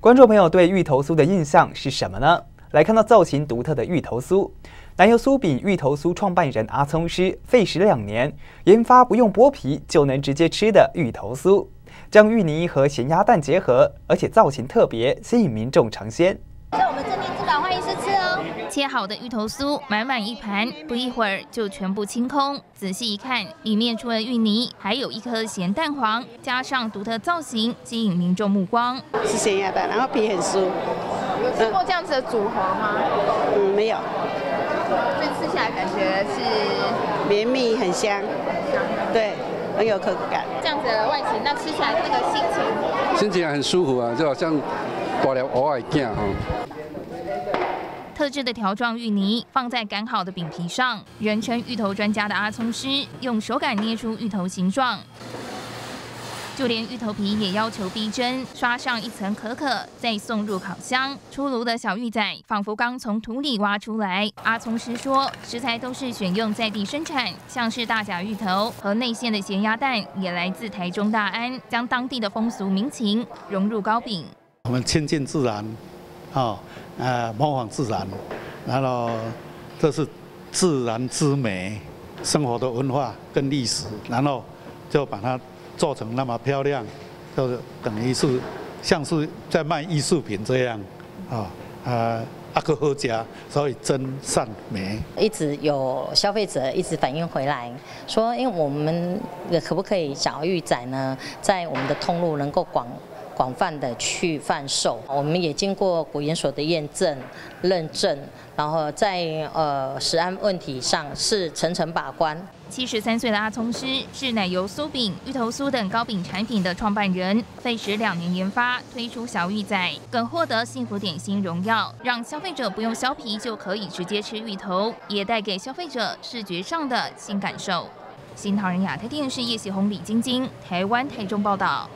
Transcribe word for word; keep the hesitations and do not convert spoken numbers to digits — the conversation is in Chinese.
观众朋友对芋头酥的印象是什么呢？来看到造型独特的芋头酥。奶油酥饼芋头酥创办人阿聪师费时两年研发不用剥皮就能直接吃的芋头酥，将芋泥和咸鸭蛋结合，而且造型特别，吸引民众尝鲜。在我们这边自港欢迎试吃哦。切好的芋头酥满满一盘，不一会儿就全部清空。仔细一看，里面除了芋泥，还有一颗咸蛋黄，加上独特造型，吸引民众目光。是咸鸭蛋，然后皮很酥。有吃过这样子的组合吗？嗯，没有。 所以吃起来感觉是绵密，很香，对，很有口感。这样子的外形，那吃起来那个心情，心情很舒服啊，就好像刮了偶尔见哈。特制的条状芋泥放在擀好的饼皮上，人称芋头专家的阿聪师用手感捏出芋头形状，就连芋头皮也要求逼真，刷上一层可可，再送入烤箱。出炉的小芋仔仿佛刚从土里挖出来。阿聪师说，食材都是选用在地生产，像是大甲芋头和内馅的咸鸭蛋也来自台中大安，将当地的风俗民情融入糕饼。我们亲近自然，哦，呃，模仿自然，然后这是自然之美，生活的文化跟历史，然后就把它 做成那么漂亮，就是等于是像是在卖艺术品这样，啊、哦、呃，阿克喝家，所以真善美。一直有消费者一直反映回来说，因为我们可不可以小芋仔呢，在我们的通路能够广广泛的去贩售？我们也经过国研所的验证认证，然后在呃食安问题上是层层把关。 七十三岁的阿聪师是奶油酥饼、芋头酥等糕饼产品的创办人，费时两年研发推出小芋仔，更获得幸福点心荣耀，让消费者不用削皮就可以直接吃芋头，也带给消费者视觉上的新感受。新唐人亚太电视叶喜宏、李晶晶，台湾台中报道。